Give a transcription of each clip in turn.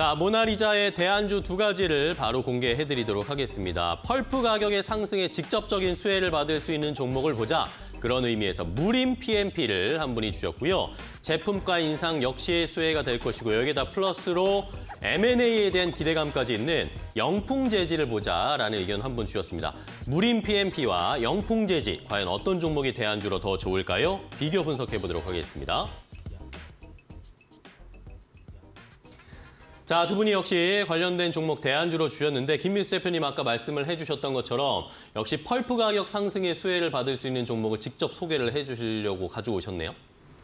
자, 모나리자의 대안주 두 가지를 바로 공개해드리도록 하겠습니다. 펄프 가격의 상승에 직접적인 수혜를 받을 수 있는 종목을 보자. 그런 의미에서 무림 PMP를 한 분이 주셨고요. 제품가 인상 역시 수혜가 될 것이고 여기에다 플러스로 M&A에 대한 기대감까지 있는 영풍 제지를 보자라는 의견 한 분 주셨습니다. 무림 PMP와 영풍 제지, 과연 어떤 종목이 대안주로 더 좋을까요? 비교 분석해보도록 하겠습니다. 자, 두 분이 역시 관련된 종목 대안주로 주셨는데 김민수 대표님 아까 말씀을 해주셨던 것처럼 역시 펄프 가격 상승의 수혜를 받을 수 있는 종목을 직접 소개를 해주시려고 가져오셨네요.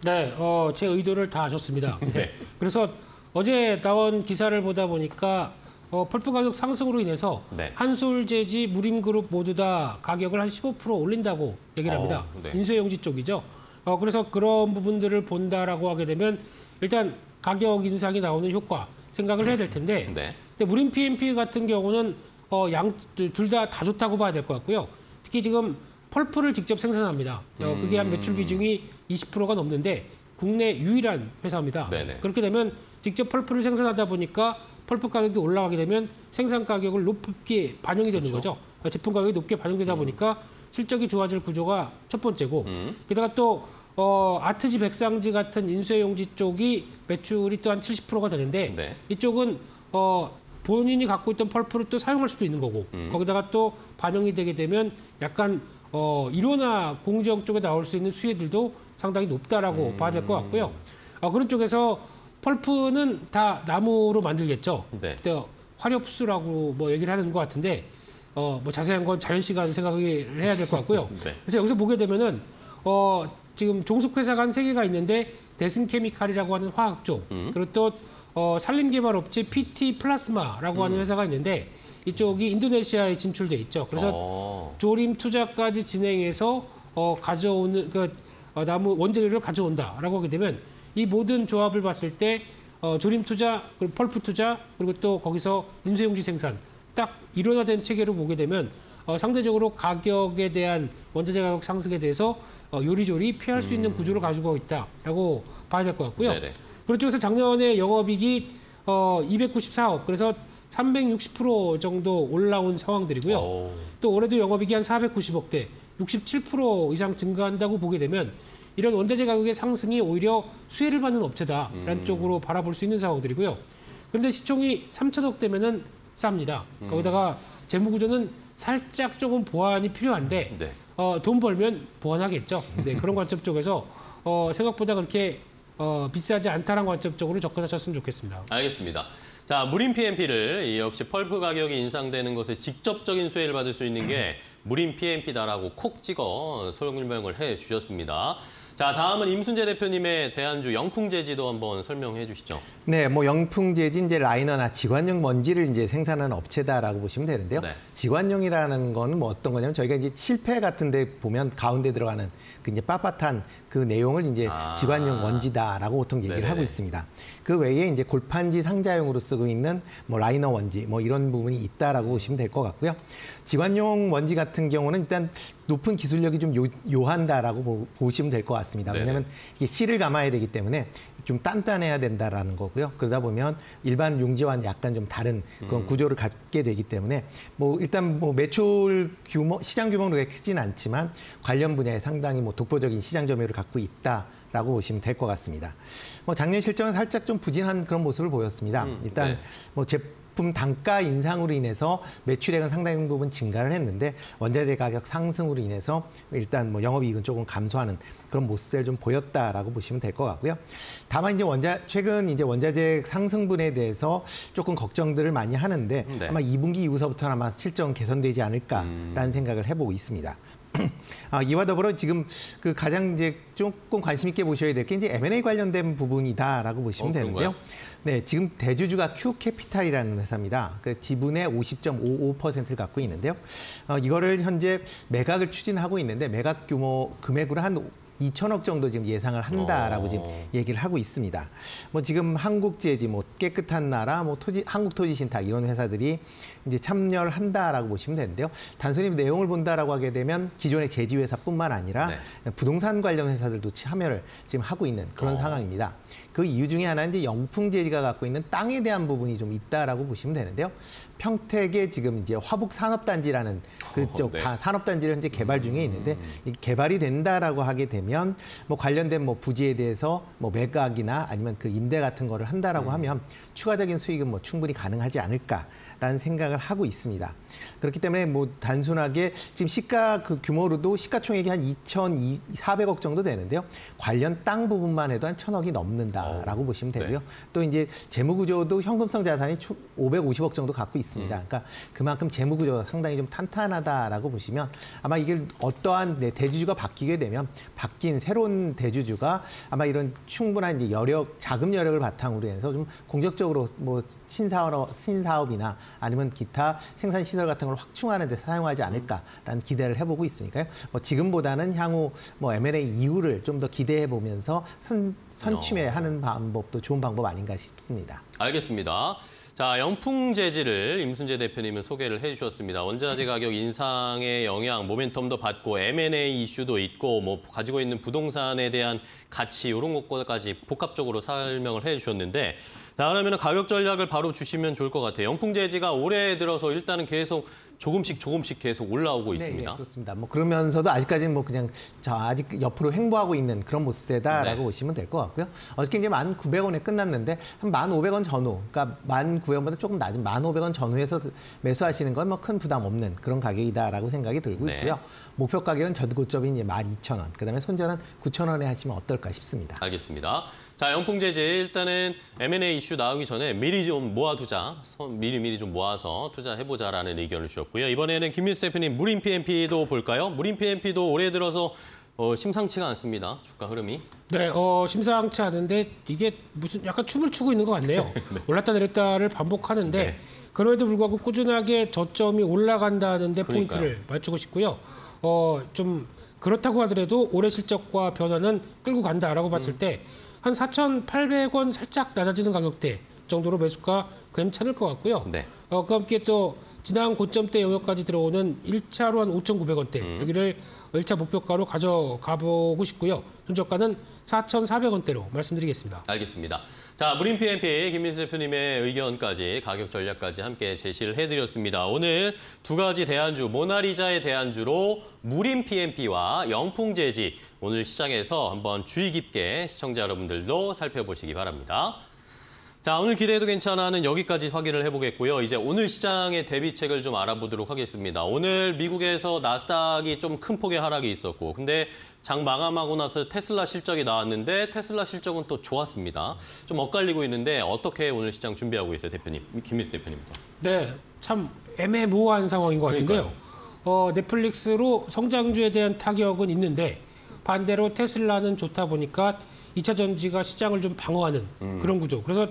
네, 제 의도를 다 아셨습니다. 네. 그래서 어제 나온 기사를 보다 보니까 펄프 가격 상승으로 인해서 네. 한솔제지, 무림그룹 모두 다 가격을 한 15% 올린다고 얘기를 합니다. 네. 인수용지 쪽이죠. 그래서 그런 부분들을 본다라고 하게 되면 일단 가격 인상이 나오는 효과 생각을 해야 될 텐데 네. 근데 무림 PMP 같은 경우는 둘 다 좋다고 봐야 될 것 같고요. 특히 지금 펄프를 직접 생산합니다. 그게 한 매출 비중이 20%가 넘는데 국내 유일한 회사입니다. 네네. 그렇게 되면 직접 펄프를 생산하다 보니까 펄프 가격이 올라가게 되면 생산 가격을 높게 반영이 되는 그렇죠. 거죠. 그러니까 제품 가격이 높게 반영되다 보니까 실적이 좋아질 구조가 첫 번째고 게다가 또 아트지, 백상지 같은 인쇄용지 쪽이 매출이 또 한 70%가 되는데 네. 이쪽은 본인이 갖고 있던 펄프를 또 사용할 수도 있는 거고 거기다가 또 반영이 되게 되면 약간 일호나 공정 쪽에 나올 수 있는 수혜들도 상당히 높다라고 봐야 될 것 같고요. 그런 쪽에서 펄프는 다 나무로 만들겠죠. 네. 화렵수라고 뭐 얘기를 하는 것 같은데 뭐 자세한 건 자연시간 생각을 해야 될 것 같고요. 네. 그래서 여기서 보게 되면은 지금 종속회사가 한 3개가 있는데 데슨케미칼이라고 하는 화학 쪽 그리고 또 산림개발업체 PT 플라스마라고 하는 회사가 있는데 이쪽이 인도네시아에 진출돼 있죠. 그래서 조림 투자까지 진행해서 가져오는 나무 원재료를 가져온다라고 하게 되면 이 모든 조합을 봤을 때 조림 투자, 그리고 펄프 투자, 그리고 또 거기서 인쇄용지 생산 딱 일원화된 체계로 보게 되면 상대적으로 가격에 대한 원자재 가격 상승에 대해서 요리조리 피할 수 있는 구조를 가지고 있다라고 봐야 될 것 같고요. 네네. 그런 쪽에서 작년에 영업이익이 294억, 그래서 360% 정도 올라온 상황들이고요. 또 올해도 영업이익이 한 490억대, 67% 이상 증가한다고 보게 되면 이런 원자재 가격의 상승이 오히려 수혜를 받는 업체다라는 쪽으로 바라볼 수 있는 상황들이고요. 그런데 시총이 3,000억대면은 쌉니다. 거기다가 재무구조는 살짝 조금 보완이 필요한데 네. 돈 벌면 보완하겠죠. 네, 그런 관점 쪽에서 생각보다 그렇게 비싸지 않다는 관점 쪽으로 접근하셨으면 좋겠습니다. 알겠습니다. 자, 무림 PMP를 역시 펄프 가격이 인상되는 것에 직접적인 수혜를 받을 수 있는 게 무림 PMP다라고 콕 찍어 설명을 해주셨습니다. 자, 다음은 임순재 대표님의 대안주 영풍제지도 한번 설명해 주시죠. 네, 뭐 영풍제지 이제 라이너나 직관용 먼지를 이제 생산하는 업체다라고 보시면 되는데요. 네. 직관용이라는 건 뭐 어떤 거냐면 저희가 이제 실패 같은데 보면 가운데 들어가는 그 이제 빳빳한 그 내용을 이제 직관용 먼지다라고 보통 얘기를 네네. 하고 있습니다. 그 외에 이제 골판지 상자용으로 쓰고 있는 뭐 라이너 먼지 뭐 이런 부분이 있다라고 보시면 될 것 같고요. 직관용 먼지 같은 경우는 일단 높은 기술력이 좀 요한다라고 보시면 될 것 같습니다. 네네. 왜냐하면 이게 실을 감아야 되기 때문에 좀 단단해야 된다라는 거고요. 그러다 보면 일반 용지와는 약간 좀 다른 그런 구조를 갖게 되기 때문에 뭐 일단 뭐 매출 규모, 시장 규모는 그렇게 크진 않지만 관련 분야에 상당히 뭐 독보적인 시장 점유율을 갖고 있다. 라고 보시면 될 것 같습니다. 뭐 작년 실적은 살짝 좀 부진한 그런 모습을 보였습니다. 일단 네. 뭐 제품 단가 인상으로 인해서 매출액은 상당히 부분 증가를 했는데 원자재 가격 상승으로 인해서 일단 뭐 영업이익은 조금 감소하는 그런 모습을 좀 보였다라고 보시면 될 것 같고요. 다만 이제 최근 이제 원자재 상승분에 대해서 조금 걱정들을 많이 하는데 네. 아마 2분기 이후서부터는 아마 실적은 개선되지 않을까라는 생각을 해보고 있습니다. 이와 더불어 지금 그 가장 이제 조금 관심 있게 보셔야 될 게 이제 M&A 관련된 부분이다라고 보시면 되는데요. 네, 지금 대주주가 Q캐피탈이라는 회사입니다. 그 지분의 50.55%를 갖고 있는데요. 이거를 현재 매각을 추진하고 있는데 매각 규모 금액으로 한 2,000억 정도 지금 예상을 한다라고 지금 얘기를 하고 있습니다. 뭐 지금 한국제지, 뭐 깨끗한 나라, 뭐 한국토지신탁 이런 회사들이 이제 참여를 한다라고 보시면 되는데요. 단순히 내용을 본다라고 하게 되면 기존의 제지 회사뿐만 아니라 네. 부동산 관련 회사들도 참여를 지금 하고 있는 그런 상황입니다. 그 이유 중에 하나는 이제 영풍제지가 갖고 있는 땅에 대한 부분이 좀 있다라고 보시면 되는데요. 평택에 지금 이제 화북산업단지라는 그쪽 다 산업단지를 현재 개발 중에 있는데 개발이 된다라고 하게 되면 뭐 관련된 뭐 부지에 대해서 뭐 매각이나 아니면 그 임대 같은 거를 한다라고 하면 추가적인 수익은 뭐 충분히 가능하지 않을까라는 생각을 하고 있습니다. 그렇기 때문에 뭐 단순하게 지금 시가 그 규모로도 시가총액이 한 2,400억 정도 되는데요. 관련 땅 부분만 해도 한 1,000억이 넘는다라고 보시면 되고요. 네. 또 이제 재무구조도 현금성 자산이 550억 정도 갖고 있습니다. 그러니까 그만큼 재무구조가 상당히 좀 탄탄하다라고 보시면 아마 이게 어떠한 대주주가 바뀌게 되면 바뀐 새로운 대주주가 아마 이런 충분한 이제 자금 여력을 바탕으로 해서 좀 공격적으로 뭐 신사업이나 아니면 기타 생산시설 같은 걸 확충하는 데 사용하지 않을까라는 기대를 해보고 있으니까요. 뭐 지금보다는 향후 뭐 M&A 이후를 좀 더 기대해보면서 선취매하는 방법도 좋은 방법 아닌가 싶습니다. 알겠습니다. 자, 영풍 제지를 임순재 대표님은 소개를 해주셨습니다. 원자재 가격 인상의 영향, 모멘텀도 받고 M&A 이슈도 있고 뭐 가지고 있는 부동산에 대한 가치 이런 것까지 복합적으로 설명을 해주셨는데 자, 그러면 가격 전략을 바로 주시면 좋을 것 같아요. 영풍 제지가 올해 들어서 일단은 계속 조금씩 계속 올라오고 있습니다. 네, 그렇습니다. 뭐 그러면서도 아직까지는 뭐 그냥 아직 옆으로 횡보하고 있는 그런 모습세다라고 보시면 될 것 같고요. 어저께 이제 1,900원에 끝났는데 한 1,500원 전후, 그러니까 1,900원보다 조금 낮은 1,500원 전후에서 매수하시는 건 뭐 큰 부담 없는 그런 가격이다라고 생각이 들고 있고요. 목표 가격은 전고점인 12,000원, 그다음에 손절은 9,000원에 하시면 어떨까 싶습니다. 알겠습니다. 자, 영풍 제지 일단은 M&A 이슈 나오기 전에 미리 좀 모아두자, 미리 좀 모아서 투자해보자라는 의견을 주셨고요. 이번에는 김민수 대표님 무림 PMP도 볼까요? 무림 PMP도 올해 들어서 심상치가 않습니다. 주가 흐름이. 네, 심상치 않은데 이게 무슨 약간 춤을 추고 있는 것 같네요. 네. 올랐다 내렸다를 반복하는데 그럼에도 불구하고 꾸준하게 저점이 올라간다는데 포인트를 맞추고 싶고요. 좀 그렇다고 하더라도 올해 실적과 변화는 끌고 간다라고 봤을 때 한 4,800원 살짝 낮아지는 가격대 정도로 매수가 괜찮을 것 같고요. 네. 그와 함께 또 지난 고점대 영역까지 들어오는 1차로 한 5,900원대 여기를 1차 목표가로 가져가보고 싶고요. 손절가는 4,400원대로 말씀드리겠습니다. 알겠습니다. 자, 무림 PMP 김민수 대표님의 의견까지 가격 전략까지 함께 제시를 해드렸습니다. 오늘 두 가지 대안주, 모나리자의 대안주로 무림 PMP와 영풍 제지 오늘 시장에서 한번 주의 깊게 시청자 여러분들도 살펴보시기 바랍니다. 자, 오늘 기대해도 괜찮아는 여기까지 확인을 해보겠고요. 이제 오늘 시장의 대비책을 좀 알아보도록 하겠습니다. 오늘 미국에서 나스닥이 좀 큰 폭의 하락이 있었고 근데 장 마감하고 나서 테슬라 실적이 나왔는데 테슬라 실적은 또 좋았습니다. 좀 엇갈리고 있는데 어떻게 오늘 시장 준비하고 있어요, 대표님? 김민수 대표님도. 네, 참 애매모호한 상황인 것 같은데요. 넷플릭스로 성장주에 대한 타격은 있는데 반대로 테슬라는 좋다 보니까 2차 전지가 시장을 좀 방어하는 그런 구조. 그래서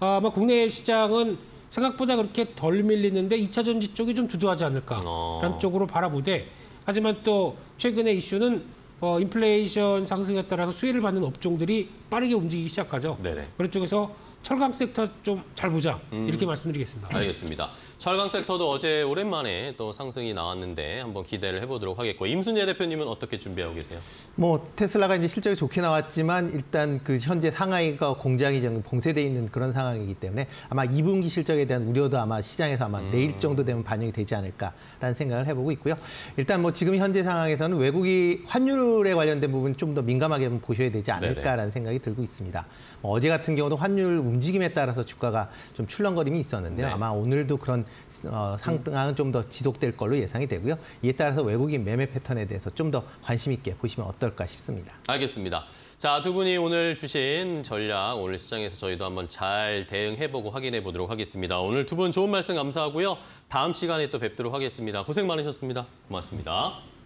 아마 국내 시장은 생각보다 그렇게 덜 밀리는데 2차 전지 쪽이 좀 주도하지 않을까라는 쪽으로 바라보되 하지만 또 최근의 이슈는 인플레이션 상승에 따라서 수혜를 받는 업종들이 빠르게 움직이기 시작하죠. 네네. 그런 쪽에서 철강 섹터 좀 잘 보자 이렇게 말씀드리겠습니다. 알겠습니다. 철강 섹터도 어제 오랜만에 또 상승이 나왔는데 한번 기대를 해보도록 하겠고 임순재 대표님은 어떻게 준비하고 계세요? 뭐 테슬라가 이제 실적이 좋게 나왔지만 일단 그 현재 상하이가 공장이 지금 봉쇄돼 있는 그런 상황이기 때문에 아마 2분기 실적에 대한 우려도 아마 시장에서 아마 내일 정도 되면 반영이 되지 않을까라는 생각을 해보고 있고요. 일단 뭐 지금 현재 상황에서는 외국이 환율에 관련된 부분 좀 더 민감하게 보셔야 되지 않을까라는 생각이 들고 있습니다. 뭐 어제 같은 경우도 환율 움직임에 따라서 주가가 좀 출렁거림이 있었는데요. 아마 오늘도 그런 상황은 좀 더 지속될 걸로 예상이 되고요. 이에 따라서 외국인 매매 패턴에 대해서 좀 더 관심 있게 보시면 어떨까 싶습니다. 알겠습니다. 자, 두 분이 오늘 주신 전략, 오늘 시장에서 저희도 한번 잘 대응해보고 확인해보도록 하겠습니다. 오늘 두 분 좋은 말씀 감사하고요. 다음 시간에 또 뵙도록 하겠습니다. 고생 많으셨습니다. 고맙습니다.